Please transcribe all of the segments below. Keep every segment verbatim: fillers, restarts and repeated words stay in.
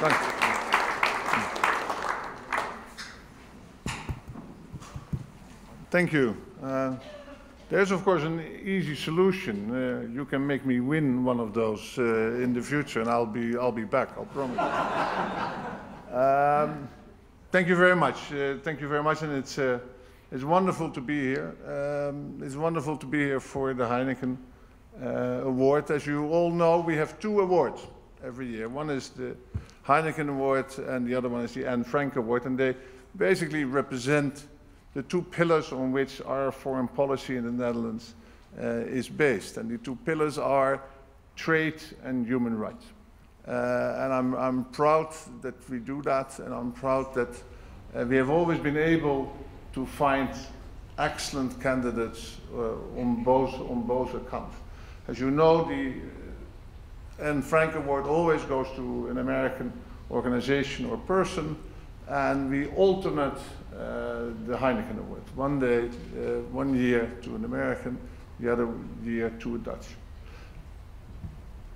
Dank u. Thank you. Uh, there's of course an easy solution. Uh, you can make me win one of those uh, in the future, and I'll be I'll be back. I'll promise. um, thank you very much. Uh, thank you very much, and it's uh, it's wonderful to be here. Um, it's wonderful to be here for the Heineken uh, Award. As you all know, we have two awards every year. One is the Heineken Award, and the other one is the Anne Frank Award, and they basically represent the two pillars on which our foreign policy in the Netherlands uh, is based. And the two pillars are trade and human rights. Uh, and I'm, I'm proud that we do that, and I'm proud that uh, we have always been able to find excellent candidates uh, on, both, on both accounts. As you know, the Anne Frank Award always goes to an American organization or person, and we alternate Uh, the Heineken Award. One day, uh, one year to an American, the other year to a Dutch.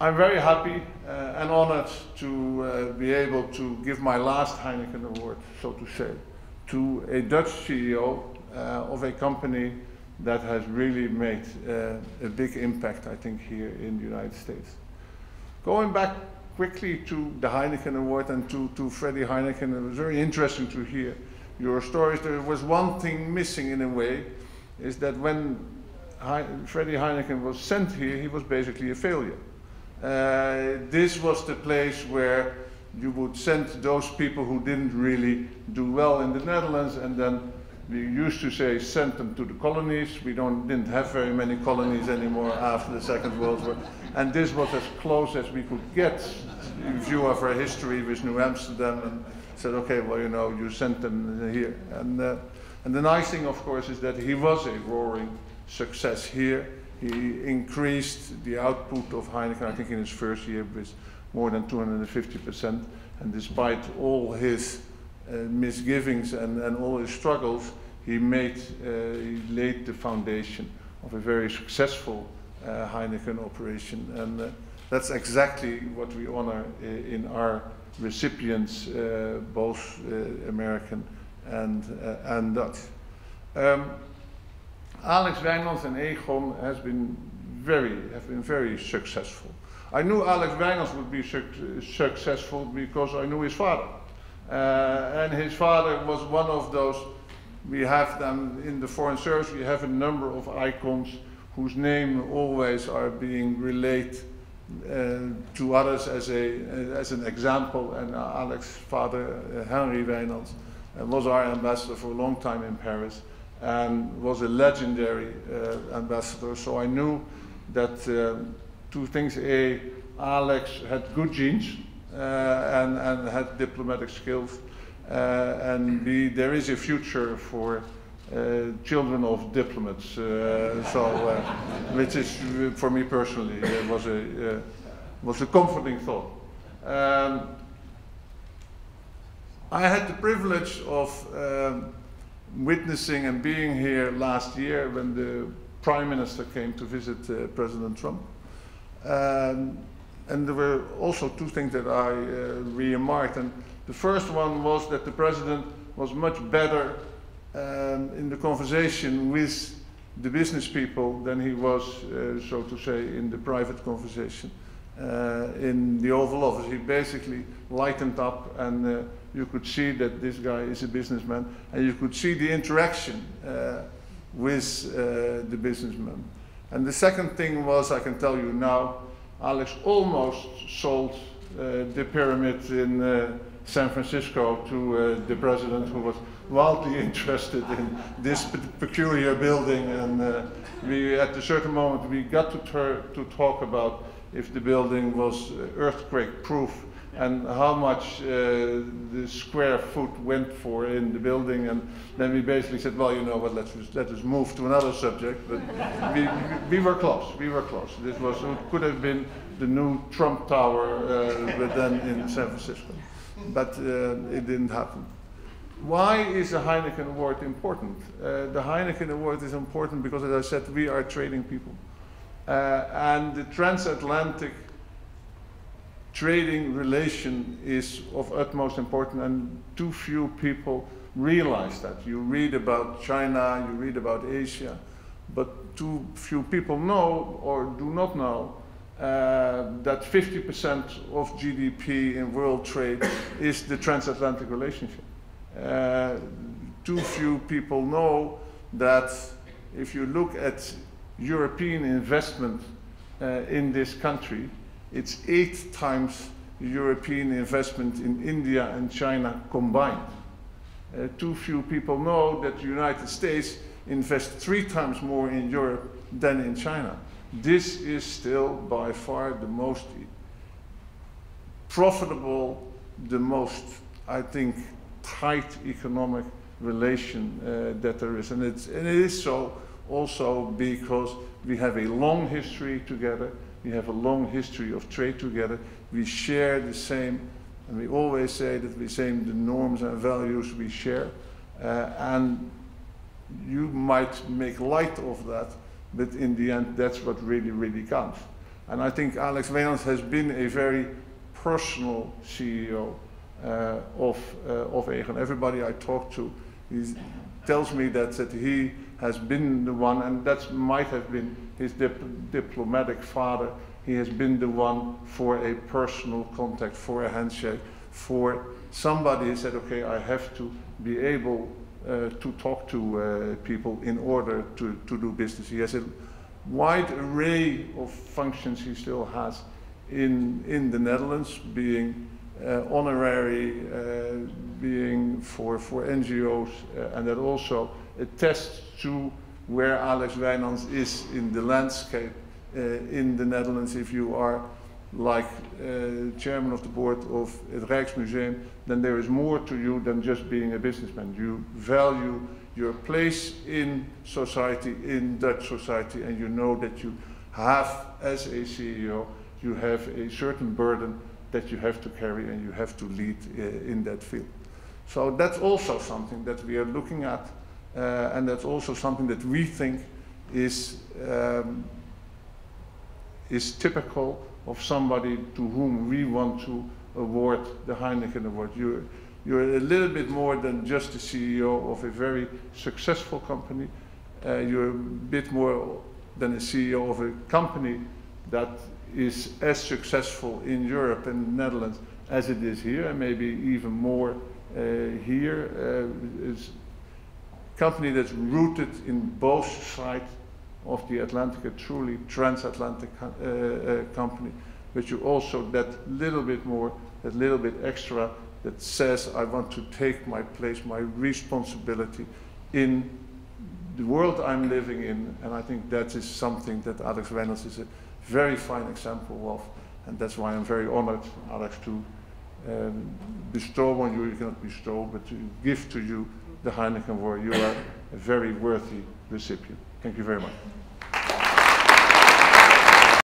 I'm very happy uh, and honored to uh, be able to give my last Heineken Award, so to say, to a Dutch C E O uh, of a company that has really made uh, a big impact, I think, here in the United States. Going back quickly to the Heineken Award and to, to Freddy Heineken, it was very interesting to hear your stories. There was one thing missing in a way, is that when He Freddy Heineken was sent here, he was basically a failure. Uh, this was the place where you would send those people who didn't really do well in the Netherlands, and then we used to say send them to the colonies. We don't, didn't have very many colonies anymore after the Second World War. And this was as close as we could get in view of our history with New Amsterdam, and said, okay, well, you know, you sent them here. And, uh, and the nice thing, of course, is that he was a roaring success here. He increased the output of Heineken, I think, in his first year with more than two hundred fifty percent. And despite all his uh, misgivings and, and all his struggles, he, made, uh, he laid the foundation of a very successful uh, Heineken operation. And uh, that's exactly what we honor in our recipients, uh, both uh, American and, uh, and Dutch. Um, Alex Wynaendts and Egon has been very, have been very successful. I knew Alex Wynaendts would be su successful because I knew his father. Uh, and his father was one of those, we have them in the Foreign Service, we have a number of icons whose name always are being relayed Uh, to others as a uh, as an example, and uh, Alex's father, uh, Henry Reynolds, uh, was our ambassador for a long time in Paris, and was a legendary uh, ambassador. So I knew that uh, two things: a, Alex had good genes uh, and and had diplomatic skills, uh, and b, there is a future for Uh, children of diplomats, uh, so uh, which is for me personally uh, was a uh, was a comforting thought. Um, I had the privilege of um, witnessing and being here last year when the Prime Minister came to visit uh, President Trump, um, and there were also two things that I uh, remarked. And the first one was that the President was much better Um, in the conversation with the business people than he was, uh, so to say, in the private conversation uh, in the Oval Office. He basically lightened up, and uh, you could see that this guy is a businessman, and you could see the interaction uh, with uh, the businessman. And the second thing was, I can tell you now, Alex almost sold uh, the pyramid in uh, San Francisco to uh, the president, who was wildly interested in this peculiar building, and uh, we, at a certain moment, we got to, to talk about if the building was earthquake-proof and how much uh, the square foot went for in the building, and then we basically said, well, you know what, let's, let us move to another subject, but we, we were close, we were close. This was, it could have been the new Trump Tower, uh, but then in San Francisco, but uh, it didn't happen. Why is the Heineken Award important? Uh, the Heineken Award is important because, as I said, we are trading people. Uh, and the transatlantic trading relation is of utmost importance, and too few people realize that. You read about China, you read about Asia, but too few people know or do not know uh, that fifty percent of G D P in world trade is the transatlantic relationship. Uh, too few people know that if you look at European investment uh, in this country, it's eight times European investment in India and China combined. Uh, too few people know that the United States invests three times more in Europe than in China. This is still by far the most profitable, the most, I think, tight economic relation uh, that there is. And, it's, and it is so also because we have a long history together. We have a long history of trade together. We share the same, and we always say that we share the norms and values we share. Uh, and you might make light of that, but in the end, that's what really, really counts. And I think Alex Wynaendts has been a very personal C E O uh, of, uh, of Aegon. Everybody I talk to tells me that, that he has been the one, and that might have been his dip diplomatic father. He has been the one for a personal contact, for a handshake, for somebody who said, okay, I have to be able uh, to talk to uh, people in order to, to do business. He has a wide array of functions he still has in, in the Netherlands, being uh, honorary, uh, being for, for N G Os, uh, and that also attests to where Alex Wynaendts is in the landscape uh, in the Netherlands. If you are like uh, chairman of the board of het Rijksmuseum, then there is more to you than just being a businessman. You value your place in society, in Dutch society, and you know that you have, as a C E O, you have a certain burden that you have to carry and you have to lead uh, in that field. So that's also something that we are looking at. Uh, and that's also something that we think is, um, is typical of somebody to whom we want to award the Heineken Award. You're, you're a little bit more than just the C E O of a very successful company. Uh, you're a bit more than a C E O of a company that is as successful in Europe and the Netherlands as it is here, and maybe even more uh, here. Uh, it's, company that's rooted in both sides of the Atlantic, a truly transatlantic uh, uh, company, but you also that little bit more, that little bit extra that says, I want to take my place, my responsibility in the world I'm living in. And I think that is something that Alex Wynaendts is a very fine example of, and that's why I'm very honored, Alex, to um, bestow on you, you cannot bestow, but to give to you the Heineken Award. You are a very worthy recipient. Thank you very much.